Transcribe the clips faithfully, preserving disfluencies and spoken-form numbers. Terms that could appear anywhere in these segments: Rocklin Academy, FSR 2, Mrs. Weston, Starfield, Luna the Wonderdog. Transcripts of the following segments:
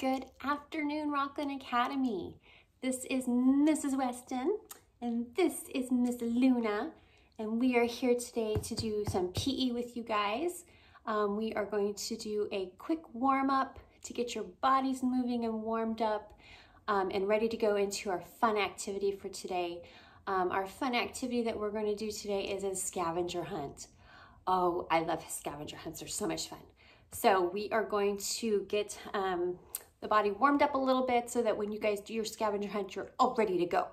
Good afternoon, Rocklin Academy. This is Missus Weston, and this is Miss Luna, and we are here today to do some P E with you guys. Um, we are going to do a quick warm-up to get your bodies moving and warmed up um, and ready to go into our fun activity for today. Um, our fun activity that we're going to do today is a scavenger hunt. Oh, I love scavenger hunts. They're so much fun. So we are going to get um, the body warmed up a little bit so that when you guys do your scavenger hunt, you're all ready to go.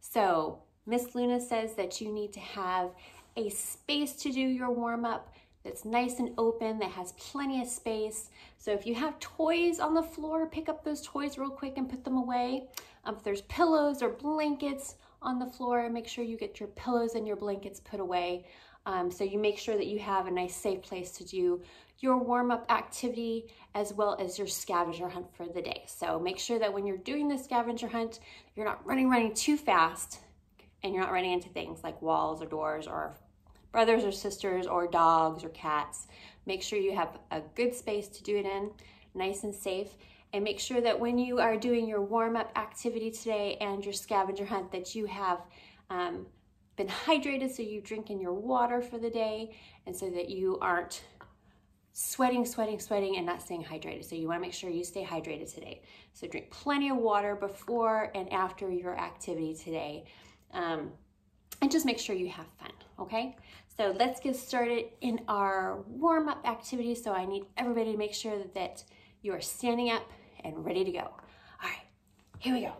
So Miss Luna says that you need to have a space to do your warm up that's nice and open, that has plenty of space. So if you have toys on the floor, pick up those toys real quick and put them away. Um, if there's pillows or blankets on the floor, make sure you get your pillows and your blankets put away. Um, so you make sure that you have a nice safe place to do your warm-up activity as well as your scavenger hunt for the day. So make sure that when you're doing the scavenger hunt, you're not running, running too fast, and you're not running into things like walls or doors or brothers or sisters or dogs or cats. Make sure you have a good space to do it in, nice and safe. And make sure that when you are doing your warm-up activity today and your scavenger hunt that you have um, been hydrated, so you drink in your water for the day and so that you aren't sweating, sweating, sweating and not staying hydrated. So you want to make sure you stay hydrated today. So drink plenty of water before and after your activity today. Um, and just make sure you have fun, okay? So let's get started in our warm-up activity. So I need everybody to make sure that, that you are standing up and ready to go. All right, here we go.